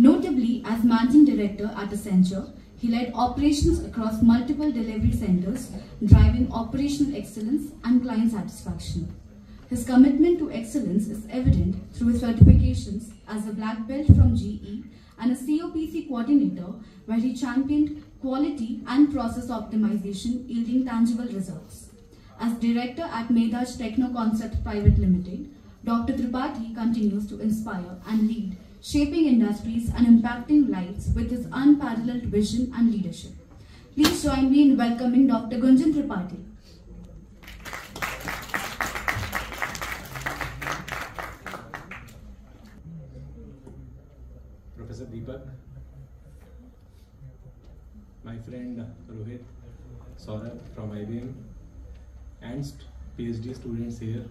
Notably, as Managing Director at Accenture, he led operations across multiple delivery centers, driving operational excellence and client satisfaction. His commitment to excellence is evident through his certifications as a black belt from GE and a COPC coordinator, where he championed quality and process optimization, yielding tangible results. As Director at Medhaj Techno Concepts Private Limited, Dr. Tripathi continues to inspire and lead, shaping industries and impacting lives with his unparalleled vision and leadership. Please join me in welcoming Dr. Gunjan Tripathi. Professor Deepak, my friend Rohit Saurabh from IBM, and PhD students here,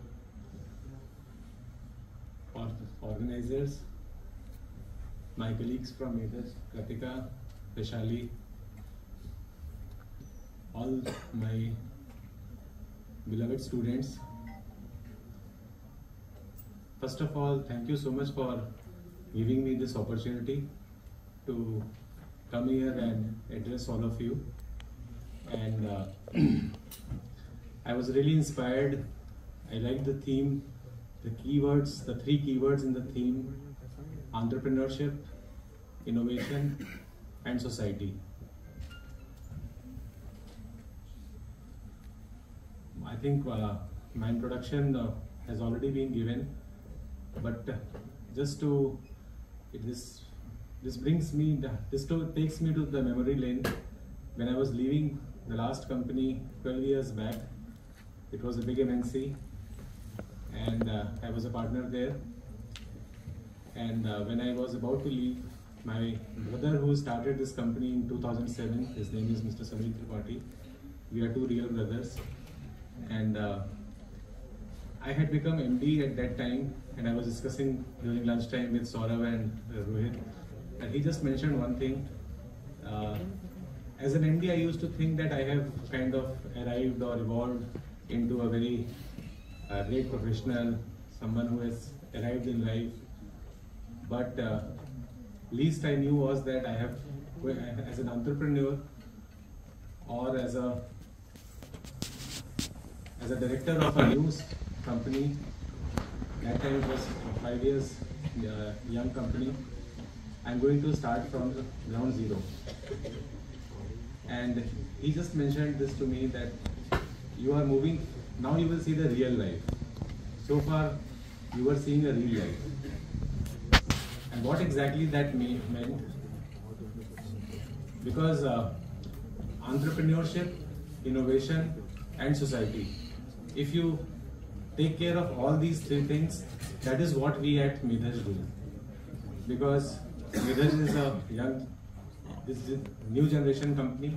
organizers, my colleagues from Medes, Kratika, Peshali, all my beloved students. First of all, thank you so much for giving me this opportunity to come here and address all of you. And I was really inspired. I liked the theme, the keywords, the three keywords in the theme: entrepreneurship, innovation, and society. I think my introduction has already been given, but just to this takes me to the memory lane. When I was leaving the last company 12 years back, it was a big MNC, and I was a partner there. And when I was about to leave, my brother, who started this company in 2007, his name is Mr. Samir Tripathi. We are two real brothers. And I had become MD at that time, and I was discussing during lunchtime with Saurav and Rohit. And he just mentioned one thing. As an MD, I used to think that I have kind of arrived or evolved into a very great professional, someone who has arrived in life. But least I knew was that I have, as an entrepreneur or as a director of a new company, that time it was 5 years young company, I'm going to start from ground zero. And he just mentioned this to me, that you are moving, now you will see the real life. So far you were seeing a real life. And what exactly that meant? Because entrepreneurship, innovation, and society, if you take care of all these three things, that is what we at Medhaj do. Because Medhaj is a new generation company.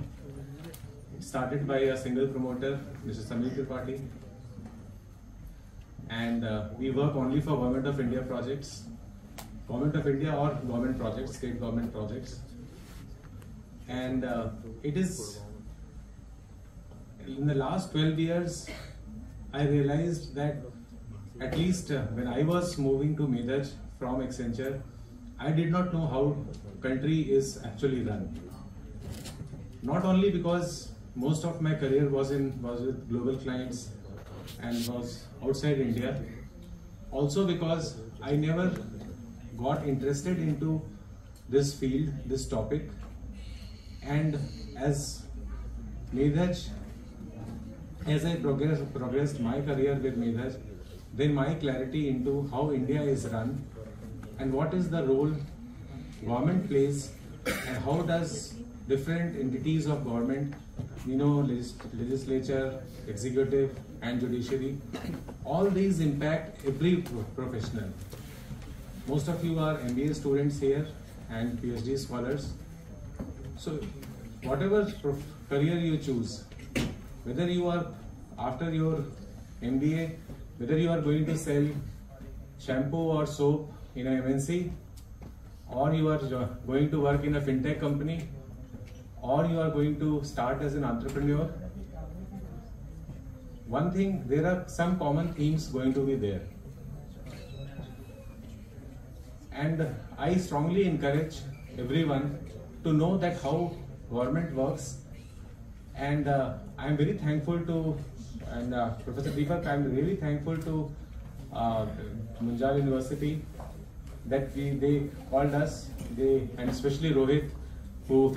It started by a single promoter, Mr. Samir Tripathi. And we work only for Government of India projects. Government of India or government projects, state government projects. And it is, in the last 12 years, I realized that at least when I was moving to Medhaj from Accenture, I did not know how country is actually run. Not only because most of my career was with global clients and was outside India, also because I never got interested into this field, this topic. And as Medhaj, as I progressed my career with Medhaj, then my clarity into how India is run and what is the role government plays and how does different entities of government, you know, legislature, executive and judiciary, all these impact every professional. Most of you are MBA students here and PhD scholars. So whatever career you choose, whether you are after your MBA, whether you are going to sell shampoo or soap in an MNC, or you are going to work in a fintech company, or you are going to start as an entrepreneur, one thing, there are some common themes going to be there. And I strongly encourage everyone to know that how government works. And I am very thankful to, and Professor Deepak, I am really thankful to Punjab University that they called us, and especially Rohit, who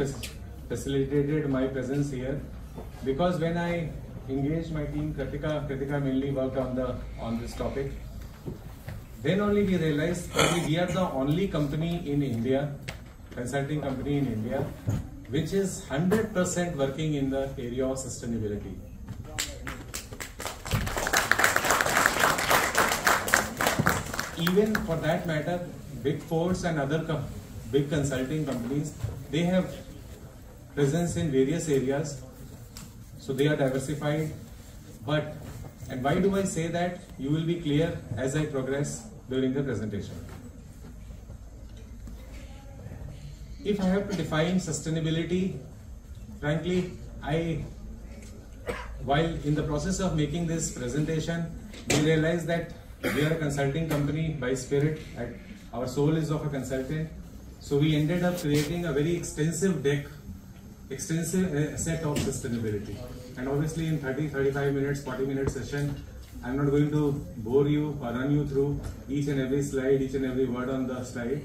facilitated my presence here, because when I engaged my team, Kritika mainly worked on this topic. Then only we realized that we are the only company in India, consulting company in India, which is 100% working in the area of sustainability. Even for that matter, Big Fours and other big consulting companies, they have presence in various areas, so they are diversified. But, and why do I say that? You will be clear as I progress during the presentation. If I have to define sustainability, frankly, while in the process of making this presentation, we realized that we are a consulting company by spirit, our soul is of a consultant. So we ended up creating a very extensive deck, extensive set of sustainability. And obviously in 30, 35 minutes, 40 minute session, I'm not going to bore you or run you through each and every slide, each and every word on the slide.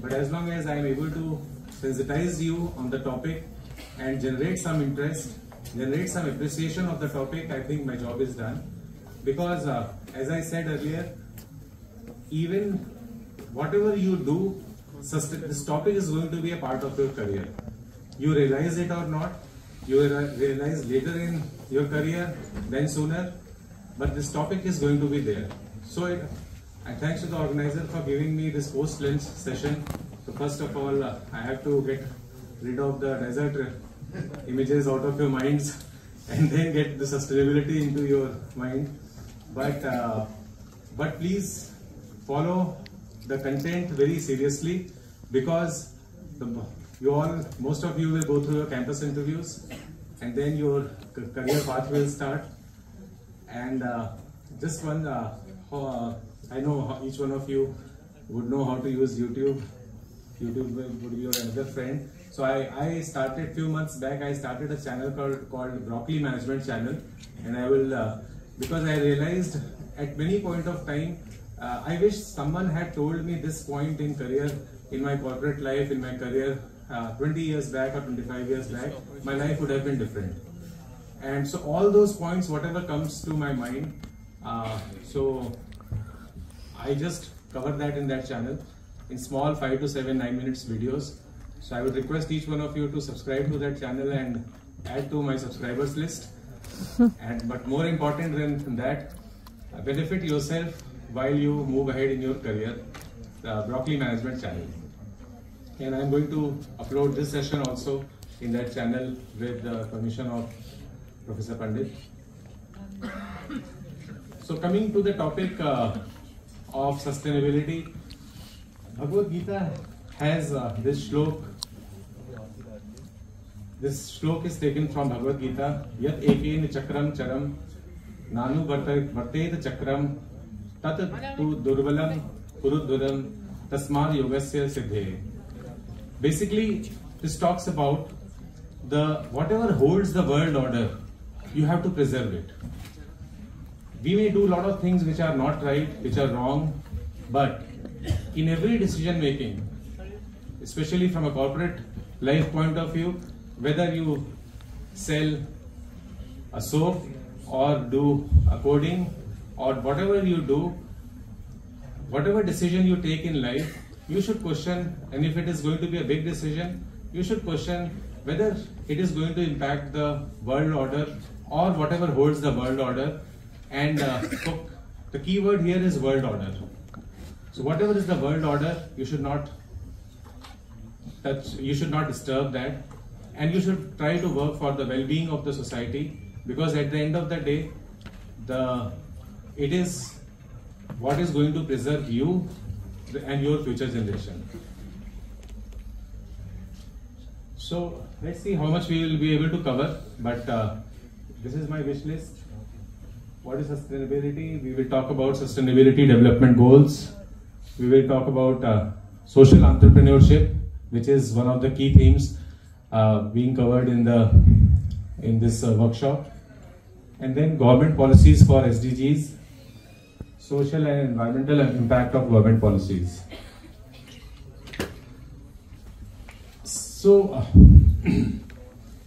But as long as I am able to sensitize you on the topic and generate some interest, generate some appreciation of the topic, I think my job is done. Because as I said earlier, even whatever you do, this topic is going to be a part of your career. You realize it or not, you realize later in your career, then sooner, but this topic is going to be there. So and thanks to the organizer for giving me this post-lunch session. So first of all, I have to get rid of the desert images out of your minds and then get the sustainability into your mind. But please follow the content very seriously, because most of you will go through your campus interviews and then your career path will start. And just one, I know each one of you would know how to use YouTube. YouTube would be your another friend. So I started few months back, I started a channel called Broccoli Management Channel. And I will, because I realized at many point of time, I wish someone had told me this point in career, in my corporate life, in my career, 20 years back or 25 years back, my life would have been different. And so all those points, whatever comes to my mind, so I just cover that in that channel in small 5 to 7, 9 minutes videos. So I would request each one of you to subscribe to that channel and add to my subscribers list. But more important than that, benefit yourself while you move ahead in your career, the Broccoli Management Channel. And I'm going to upload this session also in that channel with the permission of Professor Pandit. So coming to the topic of sustainability, Bhagavad Gita has this shlok. This shlok is taken from Bhagavad Gita. Yat eken chakram charam, nanu vartet chakram, tat tu durvalam puruduram, tasmar yogasya siddhe. Basically, this talks about whatever holds the world order, you have to preserve it. We may do a lot of things which are not right, which are wrong, but in every decision making, especially from a corporate life point of view, whether you sell a soap or do a coding or whatever you do, whatever decision you take in life, you should question, and if it is going to be a big decision, you should question whether it is going to impact the world order or whatever holds the world order. And so the key word here is world order. So whatever is the world order, you should not touch, you should not disturb that. And you should try to work for the well-being of the society, because at the end of the day, it is what is going to preserve you and your future generation. So let's see how much we will be able to cover, but this is my wish list. What is sustainability? We will talk about sustainability development goals. We will talk about social entrepreneurship, which is one of the key themes being covered in this workshop, and then government policies for SDGs, social and environmental impact of government policies. So,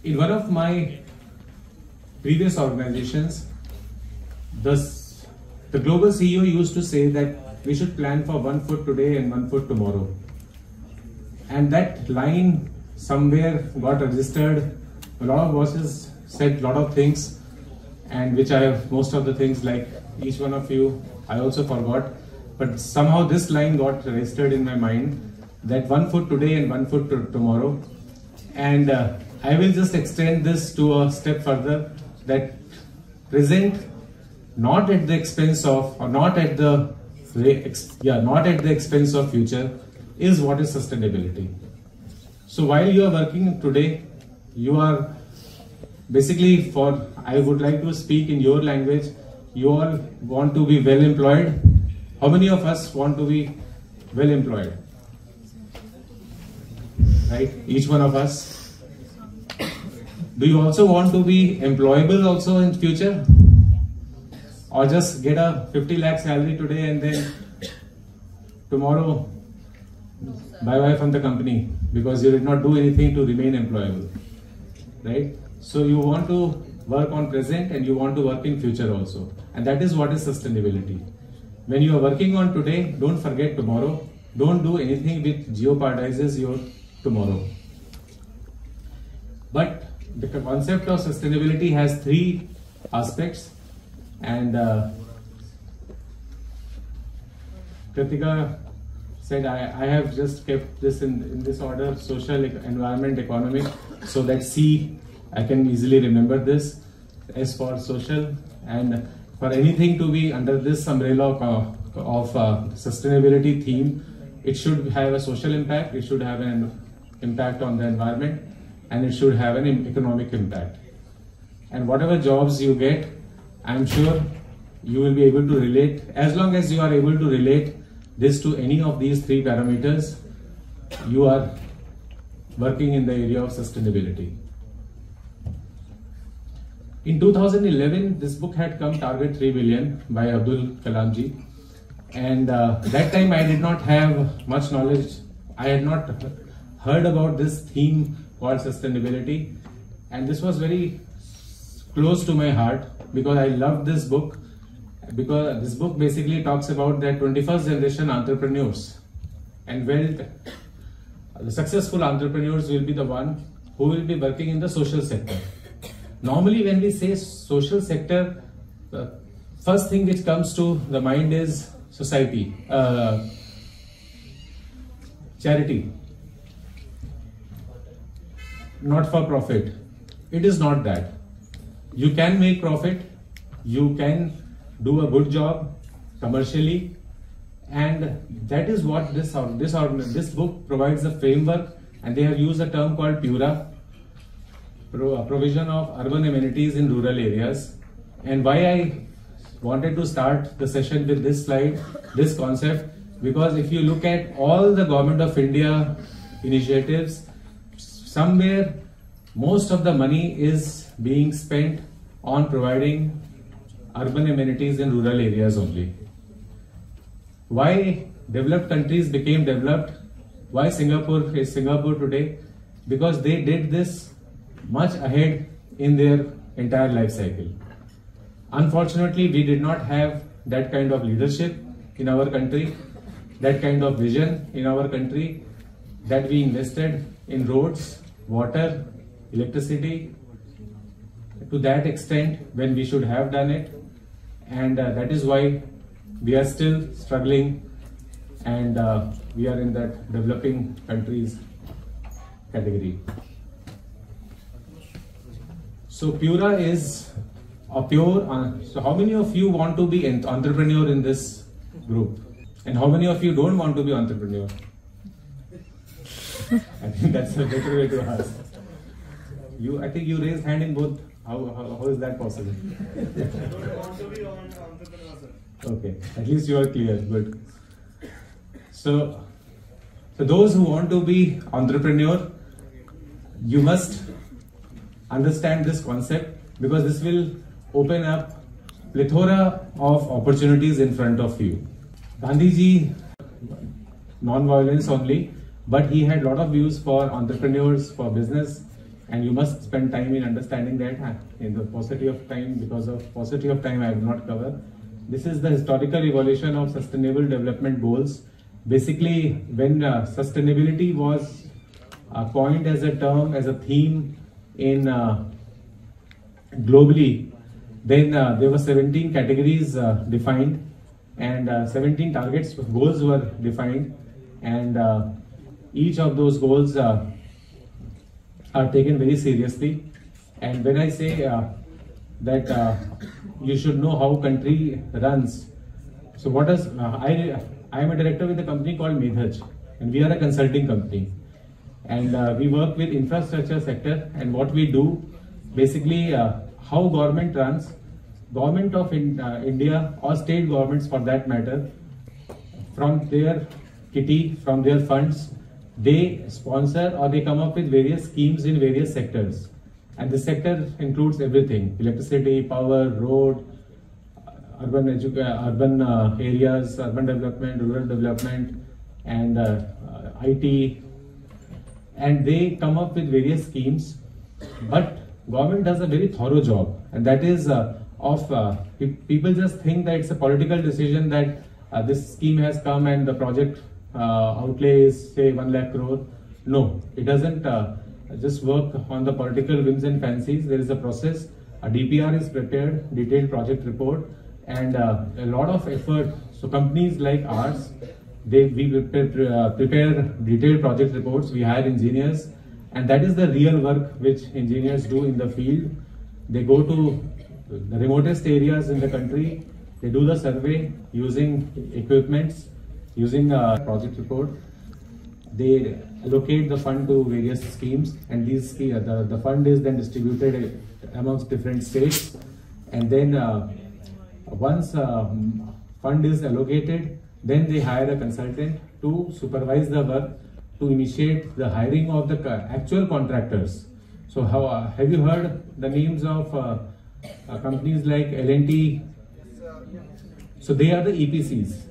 in one of my previous organizations, the global CEO used to say that we should plan for 1 foot today and 1 foot tomorrow. And that line somewhere got registered. A lot of bosses said a lot of things, and which I have most of the things, like each one of you, I also forgot. But somehow this line got registered in my mind, that 1 foot today and 1 foot tomorrow. And I will just extend this to a step further, that present not at the expense of, or not at the expense of future, is what is sustainability. So while you are working today, you are basically, for, I would like to speak in your language, you all want to be well employed. How many of us want to be well employed? Right, each one of us. Do you also want to be employable also in future? Or just get a 50 lakh salary today and then tomorrow bye-bye from the company because you did not do anything to remain employable, right? So you want to work on present and you want to work in future also, and that is what is sustainability. When you are working on today, don't forget tomorrow. Don't do anything which jeopardizes your tomorrow. But the concept of sustainability has three aspects, and Kritika said I have just kept this in this order: social, environment, economic, so that C, I can easily remember this, S for social, and for anything to be under this umbrella of sustainability theme, it should have a social impact, it should have an impact on the environment, and it should have an economic impact. And whatever jobs you get, I'm sure you will be able to relate, as long as you are able to relate this to any of these three parameters, you are working in the area of sustainability. In 2011, this book had come, Target 3 Billion by Abdul Kalamji. And that time I did not have much knowledge. I had not heard about this theme called sustainability. And this was very close to my heart because I loved this book. Because this book basically talks about that 21st generation entrepreneurs and the successful entrepreneurs will be the one who will be working in the social sector. Normally when we say social sector, the first thing which comes to the mind is society, charity, not for profit. It is not that. You can make profit, you can do a good job commercially, and that is what this book provides a framework, and they have used a term called Pura, provision of urban amenities in rural areas. And why I wanted to start the session with this slide, this concept, because if you look at all the Government of India initiatives, somewhere most of the money is being spent on providing urban amenities in rural areas only. Why developed countries became developed? Why Singapore is Singapore today? Because they did this much ahead in their entire life cycle. Unfortunately, we did not have that kind of leadership in our country, that kind of vision in our country, that we invested in roads, water, electricity, to that extent when we should have done it. And that is why we are still struggling, and we are in that developing countries category. So Pura is a pure, so how many of you want to be an entrepreneur in this group? And how many of you don't want to be entrepreneur? I think that's a better way to ask. You, I think you raised hand in both. How is that possible? Okay, at least you are clear, good. So For those who want to be entrepreneur, you must understand this concept, because this will open up plethora of opportunities in front of you. Gandhiji, non-violence only, but he had a lot of views for entrepreneurs, for business, and you must spend time in understanding that in the paucity of time. Because of paucity of time, I will not cover. This is the historical evolution of sustainable development goals. Basically, when sustainability was coined as a term, as a theme in globally, then there were 17 categories defined, and 17 targets, goals were defined, and each of those goals are taken very seriously. And when I say that you should know how country runs, so what is I am a director with a company called Medhaj, and we are a consulting company, and we work with infrastructure sector. And what we do basically, how government runs, government of India or state governments for that matter, from their kitty, from their funds, they sponsor or they come up with various schemes in various sectors. And the sector includes everything: electricity, power, road, urban areas, urban development, rural development, and IT. And they come up with various schemes, but government does a very thorough job, and that is people just think that it's a political decision that this scheme has come and the project outlay is say 1 lakh crore. No, it doesn't just work on the political whims and fancies. There is a process. A DPR is prepared, detailed project report, and a lot of effort. So companies like ours, we prepare detailed project reports. We hire engineers, and that is the real work which engineers do in the field. They go to the remotest areas in the country. They do the survey using equipments, using a project report. They allocate the fund to various schemes, and these the fund is then distributed amongst different states. And then once fund is allocated, then they hire a consultant to supervise the work, to initiate the hiring of the actual contractors. So have you heard the names of companies like LNT? So they are the EPCs.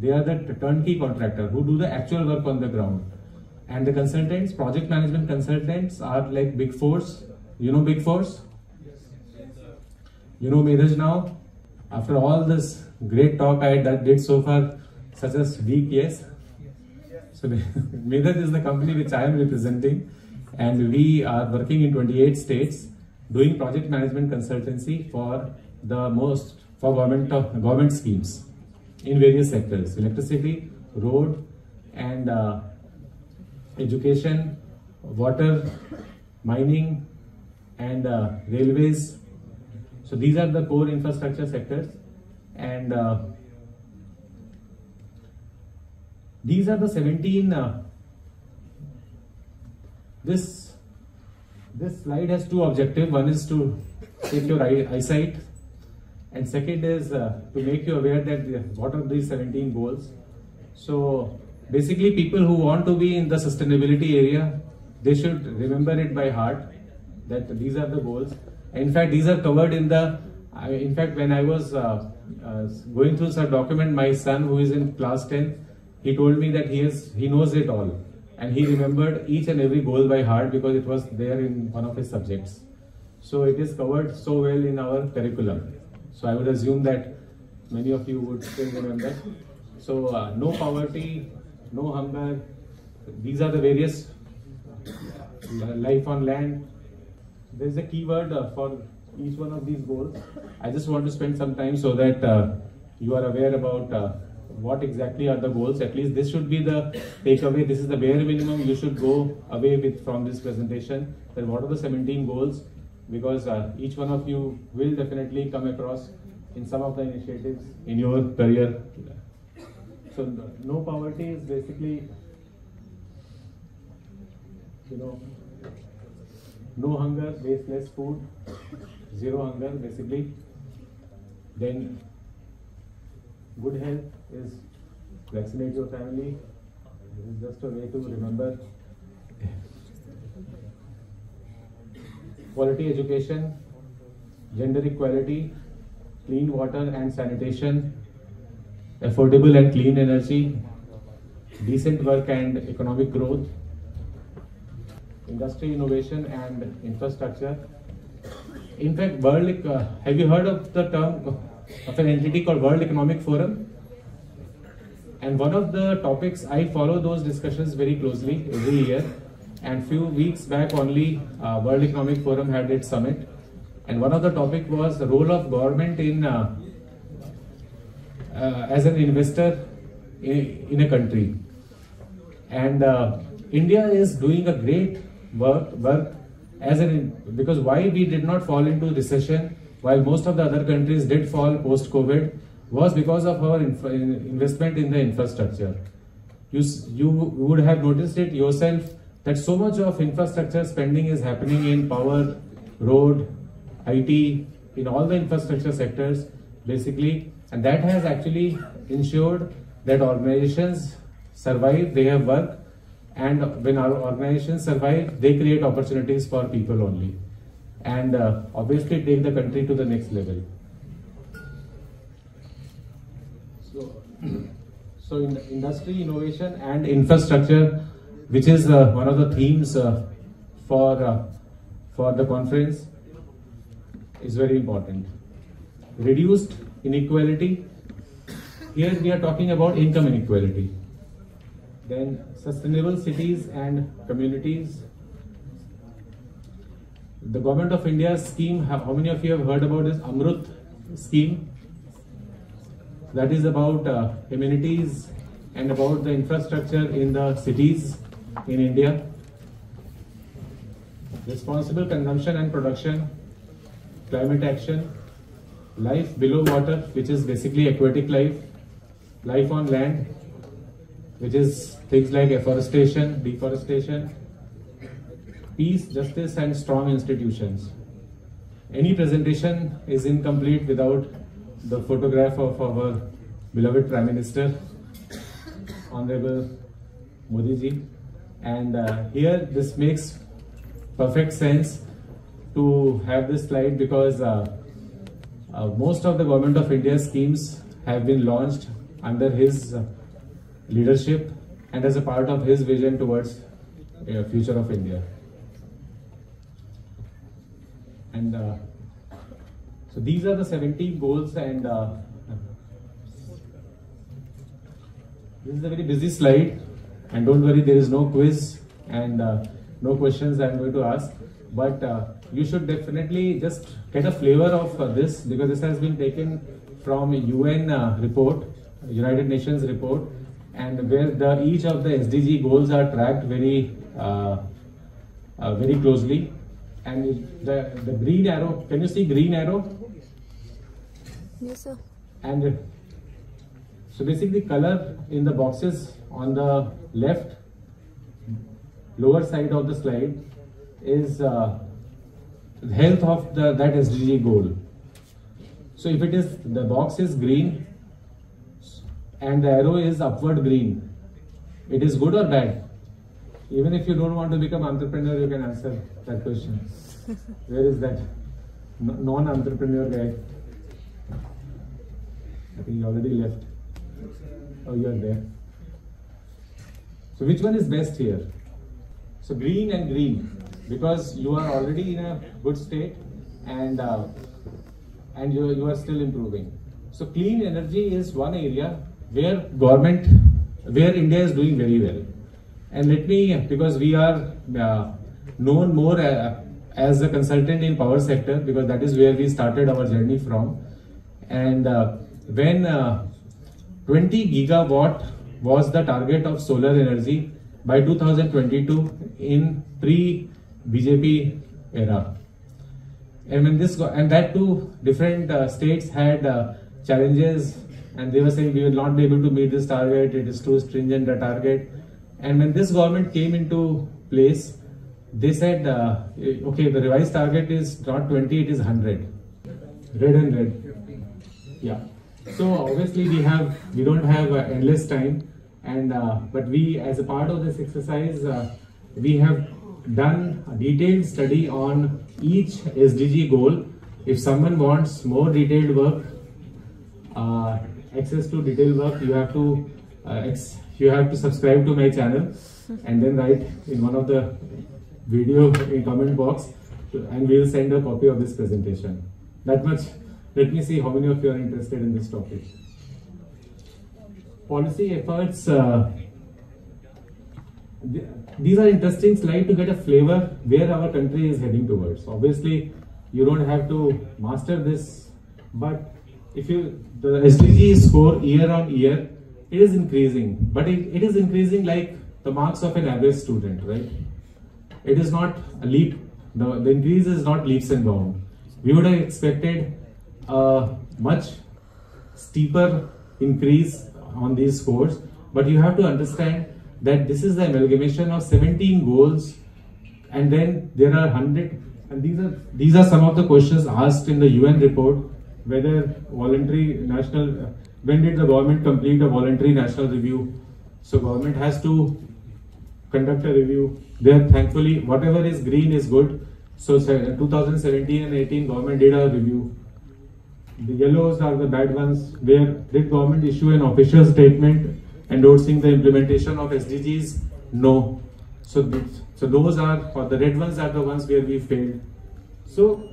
They are the turnkey contractor who do the actual work on the ground. And the consultants, project management consultants, are like Big Fours. You know Big Fours? You know Medhaj now? After all this great talk I did so far, such as weak, yes? So Medhaj is the company which I am representing, and we are working in 28 states doing project management consultancy for the government schemes in various sectors: electricity, road, and education, water, mining, and railways. So these are the core infrastructure sectors, and these are the 17. This slide has two objectives. One is to take your eyesight, and second is to make you aware that what are these 17 goals. So basically, people who want to be in the sustainability area, they should remember it by heart, that these are the goals. In fact, these are covered in the. In fact, when I was going through some document, my son, who is in class 10, he told me that he knows it all, and he remembered each and every goal by heart because it was there in one of his subjects. So it is covered so well in our curriculum. So I would assume that many of you would still remember. So no poverty, no hunger. These are the various life on land. There is a keyword for each one of these goals. I just want to spend some time so that you are aware about what exactly are the goals. At least this should be the takeaway. This is the bare minimum you should go away with from this presentation. Then what are the 17 goals? Because each one of you will definitely come across in some of the initiatives in your career. So no poverty is basically, you know, no hunger, baseless food, zero hunger basically. Then good health is vaccinate your family. This is just a way to remember quality education, gender equality, clean water and sanitation, affordable and clean energy, decent work and economic growth, industry innovation and infrastructure. In fact, have you heard of the term of an entity called World Economic Forum? And one of the topics, I follow those discussions very closely every year, and few weeks back only World Economic Forum had its summit, and one of the topic was the role of government in as an investor in a country. And India is doing a great work because why we did not fall into recession while most of the other countries did fall post-COVID was because of our investment in the infrastructure. You would have noticed it yourself that so much of infrastructure spending is happening in power, road, IT, in all the infrastructure sectors basically, and that has actually ensured that organizations survive, they have work, and when our organizations survive, they create opportunities for people only, and obviously take the country to the next level. So in industry innovation and infrastructure, which is one of the themes for the conference, is very important. Reduced inequality. Here we are talking about income inequality. Then sustainable cities and communities. The government of India's scheme, how many of you have heard about this Amrut scheme? That is about amenities and about the infrastructure in the cities in India. Responsible consumption and production, climate action, life below water, which is basically aquatic life, life on land, which is things like afforestation, deforestation, peace, justice, and strong institutions. Any presentation is incomplete without the photograph of our beloved Prime Minister, Honorable Modiji, and here this makes perfect sense to have this slide because most of the Government of India schemes have been launched under his leadership and as a part of his vision towards the future of India. And so these are the 17 goals, and this is a very busy slide, and don't worry, there is no quiz and no questions I am going to ask, but you should definitely just get a flavor of this, because this has been taken from a UN report, United Nations report, and where each of the SDG goals are tracked very closely. And the green arrow, can you see green arrow? Yes, sir. And so basically color in the boxes on the left, lower side of the slide is the health of that SDG goal. So if it is, the box is green and the arrow is upward green, it is good or bad? Even if you don't want to become entrepreneur, you can answer that question. Where is that non-entrepreneur guy? I think he already left. Oh, you are there. So which one is best here? So green and green, because you are already in a good state, and you are still improving. So clean energy is one area where India is doing very well. And let me, because we are known more as a consultant in power sector, because that is where we started our journey from. And when 20 gigawatt was the target of solar energy by 2022 in pre-BJP era. And when this, and that too, different states had challenges, and they were saying we will not be able to meet this target, it is too stringent a target. And when this government came into place, they said, okay, the revised target is not 20, it is 100. Red and red. Yeah. So obviously we don't have endless time. And but we, as a part of this exercise, we have done a detailed study on each SDG goal. If someone wants more detailed work, access to detailed work, you have to subscribe to my channel and then write in one of the video in comment box, and we will send a copy of this presentation. That much. Let me see how many of you are interested in this topic. Policy efforts. These are interesting slides to get a flavor where our country is heading towards. Obviously, you don't have to master this, but if you, the SDG score year on year, it is increasing, but it is increasing like the marks of an average student, right? It is not a leap. The increase is not leaps and bounds. We would have expected a much steeper increase on these scores, but you have to understand that this is the amalgamation of 17 goals, and then there are 100, and these are some of the questions asked in the UN report, whether voluntary national, when did the government complete a voluntary national review? So government has to conduct a review. There, thankfully, whatever is green is good. So 2017 and 18 government did a review. The yellows are the bad ones, where did government issue an official statement endorsing the implementation of SDGs? No. So those are, or the red ones are the ones where we failed. So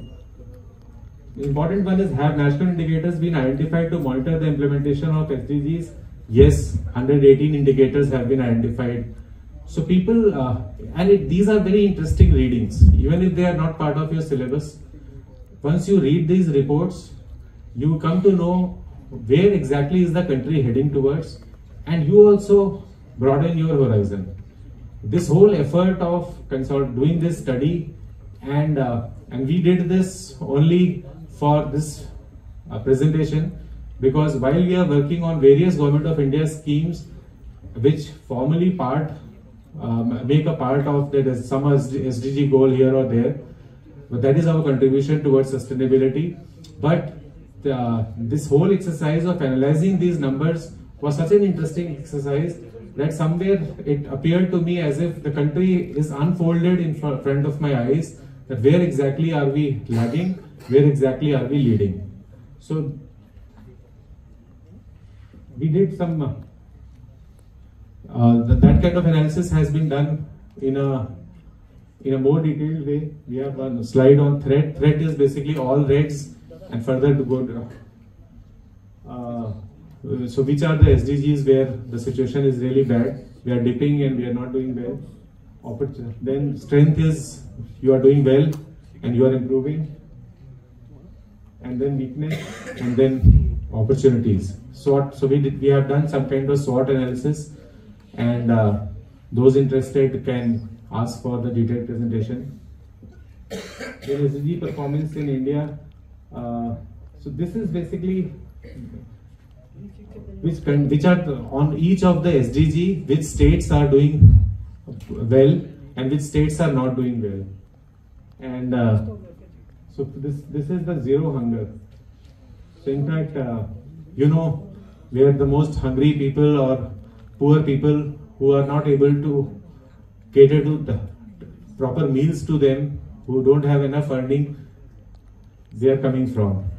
the important one is, have national indicators been identified to monitor the implementation of SDGs? Yes, 118 indicators have been identified. So people, these are very interesting readings, even if they are not part of your syllabus. Once you read these reports, you come to know where exactly is the country heading towards, and you also broaden your horizon. This whole effort of doing this study, and we did this only for this presentation, because while we are working on various Government of India schemes which formally make a part of that, some SDG goal here or there, but that is our contribution towards sustainability. But this whole exercise of analyzing these numbers was such an interesting exercise that somewhere it appeared to me as if the country is unfolded in front of my eyes, that where exactly are we lagging, where exactly are we leading. So we did some, that kind of analysis has been done in a more detailed way. We have one slide on threat. Threat is basically all reds and further to go. So which are the SDGs where the situation is really bad, we are dipping and we are not doing well. Then strength is you are doing well and you are improving, and then weakness, and then opportunities. So we have done some kind of SWOT analysis, and those interested can ask for the detailed presentation. Then SDG performance in India. So this is basically which are on each of the SDG, which states are doing well and which states are not doing well. And so this is the zero hunger. So in fact, you know, where the most hungry people or poor people who are not able to cater to the proper meals to them, who don't have enough earning, they are coming from.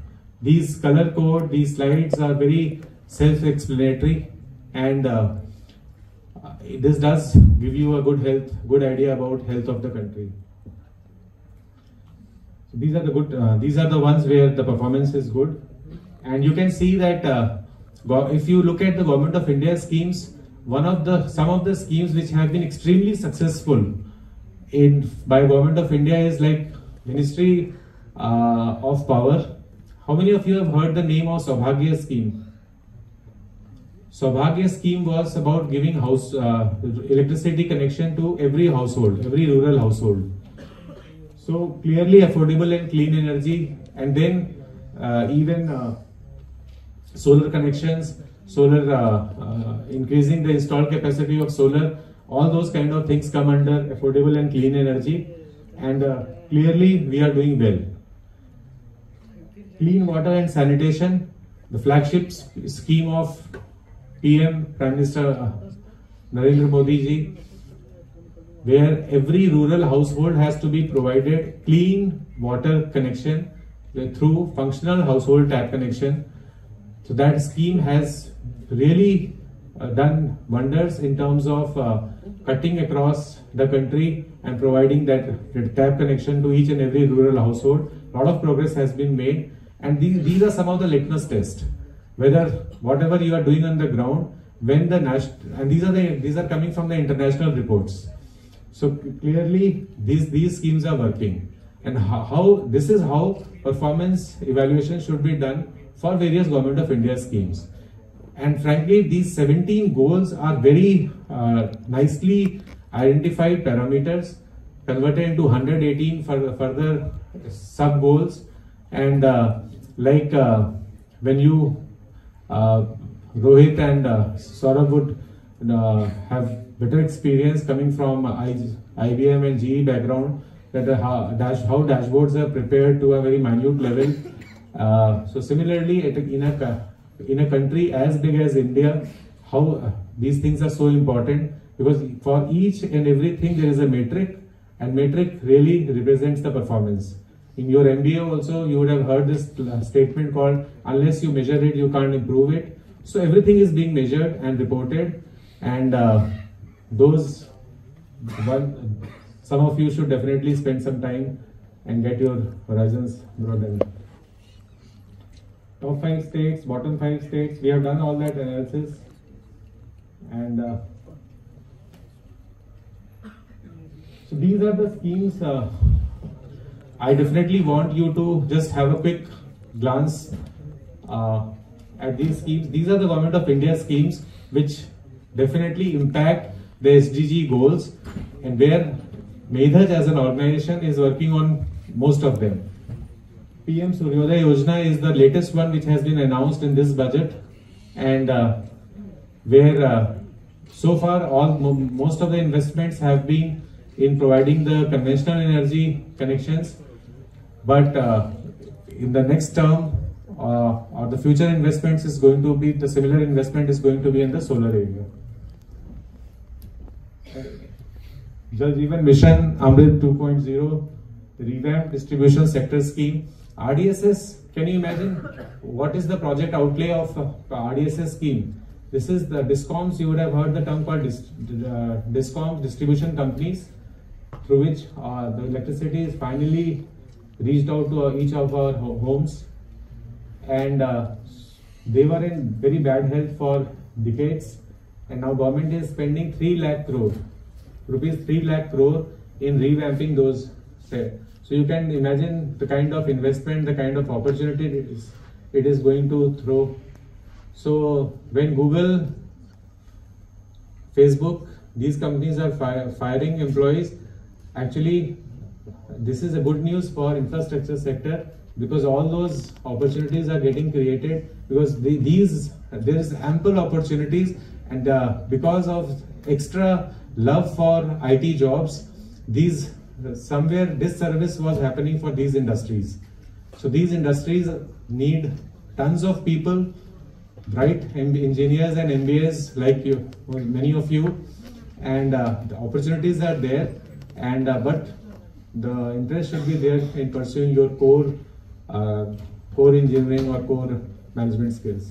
These color code, these slides are very self-explanatory, and this does give you a good idea about health of the country. So these are the good. These are the ones where the performance is good, and you can see that if you look at the Government of India schemes, some of the schemes which have been extremely successful by Government of India is like Ministry of Power. How many of you have heard the name of Saubhagya scheme? Saubhagya scheme was about giving electricity connection to every household, every rural household. So clearly affordable and clean energy, and then even solar connections, solar increasing the installed capacity of solar, all those kind of things come under affordable and clean energy, and clearly we are doing well. Clean water and sanitation, the flagship scheme of PM Prime Minister Narendra Modi ji, where every rural household has to be provided clean water connection through functional household tap connection. So that scheme has really done wonders in terms of cutting across the country and providing that tap connection to each and every rural household. A lot of progress has been made, and these are some of the litmus tests. Whether whatever you are doing on the ground, when the national, and these are coming from the international reports. So clearly these schemes are working, and this is how performance evaluation should be done for various Government of India schemes. And frankly, these 17 goals are very nicely identified parameters, converted into 118 further sub goals. And when you Rohit and Saurav would have better experience coming from IBM and GE background, that how dashboards are prepared to a very minute level. So similarly, in a country as big as India, how these things are so important, because for each and everything there is a metric, and metric really represents the performance. In your MBA also, you would have heard this statement called, unless you measure it, you can't improve it. So everything is being measured and reported, and some of you should definitely spend some time and get your horizons broadened. Top 5 states, bottom 5 states, we have done all that analysis, and so these are the schemes. I definitely want you to just have a quick glance at these schemes. These are the Government of India schemes which definitely impact the SDG goals, and where Medhaj as an organization is working on most of them. PM Suryodaya Yojana is the latest one which has been announced in this budget, and where so far most of the investments have been in providing the conventional energy connections. But in the next term, or the future investments is going to be, the similar investment is going to be in the solar area. Jal Jeevan Mission, Amrut 2.0, revamped distribution sector scheme. RDSS, can you imagine what is the project outlay of RDSS scheme? This is the DISCOMS, you would have heard the term called DISCOMS, distribution companies, through which the electricity is finally reached out to each of our homes. And they were in very bad health for decades, and now government is spending 3 lakh crore in revamping those set. So you can imagine the kind of investment, the kind of opportunity it is going to throw. So when Google, Facebook, these companies are firing employees, actually this is a good news for infrastructure sector, because all those opportunities are getting created, because there is ample opportunities, and because of extra love for IT jobs, these somewhere this service was happening for these industries. So these industries need tons of people, bright engineers and MBAs like you, many of you, and the opportunities are there, and but the interest should be there in pursuing your core engineering or core management skills.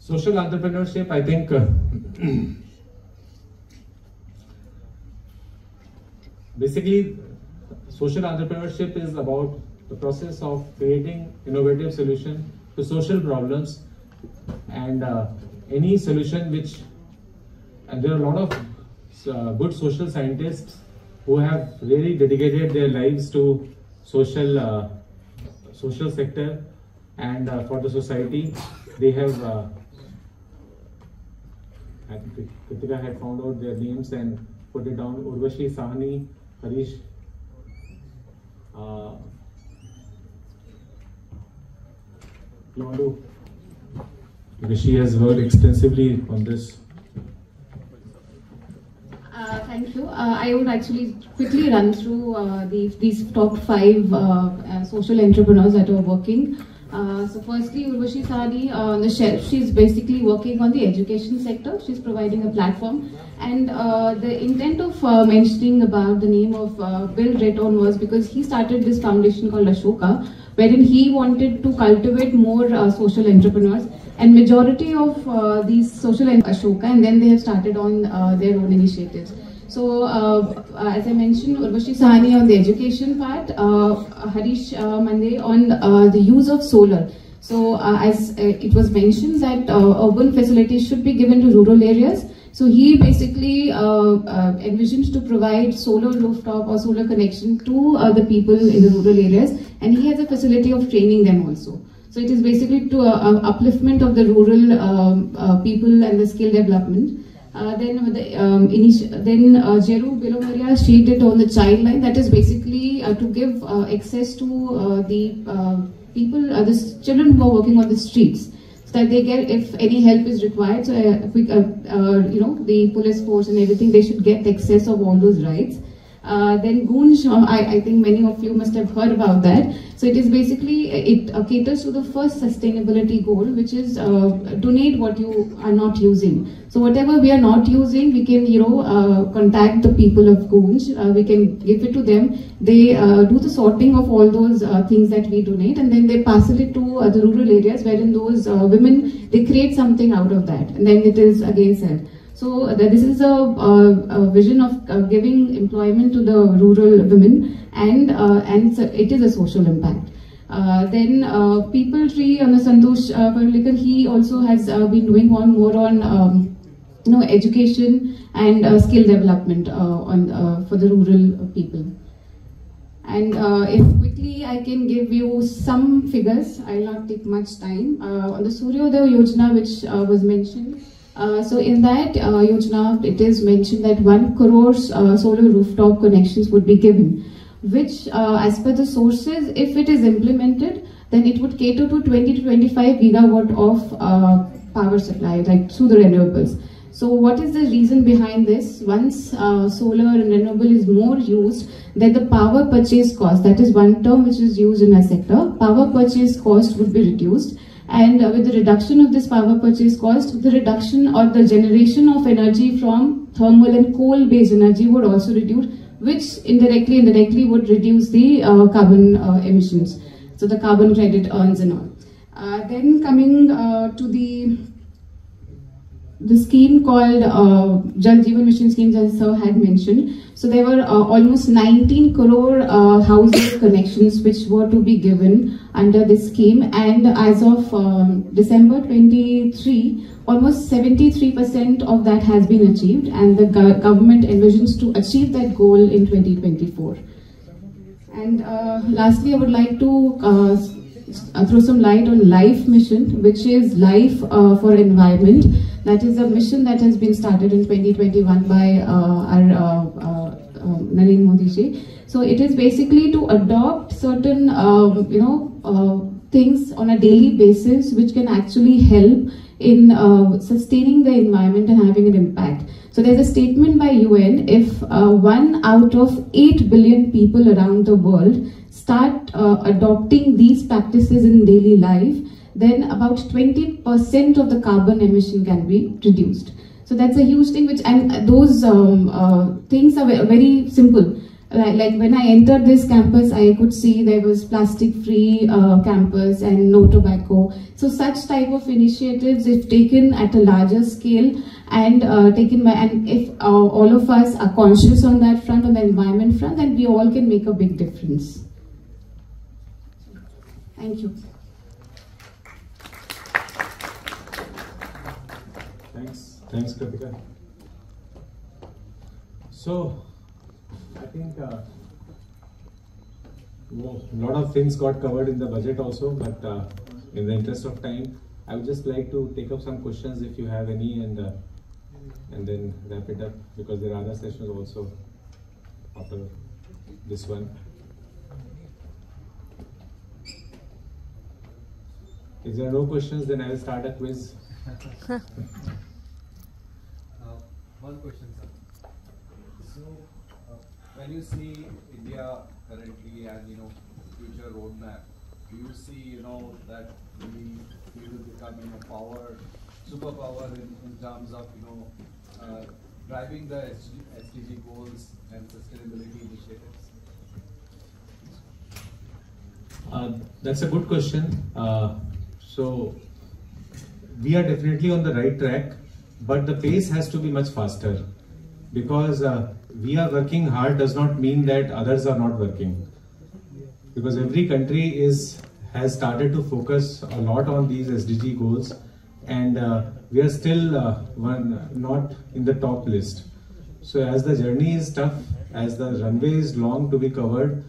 Social entrepreneurship, I think basically social entrepreneurship is about the process of creating innovative solution to social problems, and any solution which, and there are a lot of good social scientists who have really dedicated their lives to social sector and for the society. They have, I think Kritika had found out their names and put it down. Urvashi Sahni, Harish, Londu, because she has worked extensively on this. Thank you. I would actually quickly run through these top 5 social entrepreneurs that are working. So firstly, Urvashi Sahni on the shelf, she's basically working on the education sector. She's providing a platform, and the intent of mentioning about the name of Bill Drayton was because he started this foundation called Ashoka, wherein he wanted to cultivate more social entrepreneurs, and majority of these social Ashoka, and then they have started on their own initiatives. So, as I mentioned, Urvashi Sahni on the education part, Harish Mande on the use of solar. So, as it was mentioned that urban facilities should be given to rural areas. So, he basically envisions to provide solar rooftop or solar connection to the people in the rural areas, and he has a facility of training them also. So, it is basically to upliftment of the rural people and the skill development. Then Jeru Bilomaria, she did on the child line. That is basically to give access to the people, the children who are working on the streets, so that they get, if any help is required, so you know, the police force and everything, they should get access of all those rights. Then Goonj, I think many of you must have heard about that. So it is basically, it caters to the first sustainability goal, which is donate what you are not using. So whatever we are not using, we can, you know, contact the people of Goonj, we can give it to them. They do the sorting of all those things that we donate, and then they pass it to the rural areas, wherein those women, they create something out of that, and then it is again said. So this is a vision of giving employment to the rural women, and it is a social impact. Then People Tree on the Santosh Parlikar, he also has been doing more on you know, education and skill development on for the rural people. And if quickly I can give you some figures, I will not take much time on the Suryodaya Yojana, which was mentioned. So in that Yojana, it is mentioned that 1 crore solar rooftop connections would be given, which as per the sources, if it is implemented, then it would cater to 20 to 25 gigawatt of power supply, like through the renewables. So what is the reason behind this? Once solar and renewable is more used, then the power purchase cost, that is one term which is used in our sector, power purchase cost would be reduced. And with the reduction of this power purchase cost, the reduction or the generation of energy from thermal and coal-based energy would also reduce, which indirectly would reduce the carbon emissions. So the carbon credit earns and all. Then coming to the scheme called Jal Jeevan Mission schemes, as Sir had mentioned. So there were almost 19 crore household connections which were to be given under this scheme, and as of December 23, almost 73% of that has been achieved, and the government envisions to achieve that goal in 2024. And lastly, I would like to throw some light on LIFE mission, which is Life for Environment. That is a mission that has been started in 2021 by Narendra Modi ji. So it is basically to adopt certain you know, things on a daily basis which can actually help in sustaining the environment and having an impact. So there's a statement by UN, if 1 out of 8 billion people around the world start adopting these practices in daily life, then about 20% of the carbon emission can be reduced. So that's a huge thing, which, and those things are very simple. Like when I entered this campus, I could see there was plastic-free campus and no tobacco. So such type of initiatives, if taken at a larger scale and taken by, and if all of us are conscious on that front, on the environment front, then we all can make a big difference. Thank you. Thanks, Kritika. So, I think a lot of things got covered in the budget also, but in the interest of time, I would just like to take up some questions if you have any, and then wrap it up, because there are other sessions also after this one. If there are no questions, then I will start a quiz. One question, sir. So, when you see India currently and, you know, future roadmap, do you see, you know, that we will become a power, superpower in terms of, you know, driving the SDG goals and sustainability initiatives? That's a good question. So we are definitely on the right track, but the pace has to be much faster, because we are working hard does not mean that others are not working, because every country has started to focus a lot on these SDG goals, and we are still not in the top list. So as the journey is tough, as the runway is long to be covered,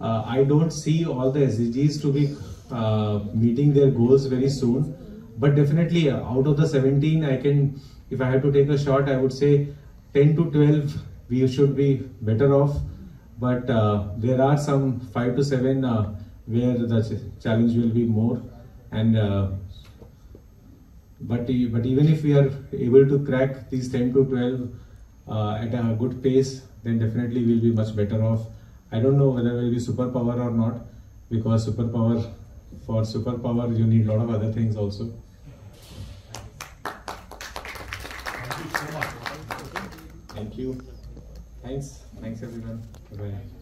I don't see all the SDGs to be meeting their goals very soon. But definitely out of the 17, I can, if I had to take a shot, I would say 10 to 12, we should be better off. But there are some 5 to 7 where the challenge will be more. And but even if we are able to crack these 10 to 12 at a good pace, then definitely we'll be much better off. I don't know whether we'll be superpower or not, because for superpower you need a lot of other things also. Thank you so much. Thank you. Thanks everyone. Bye-bye.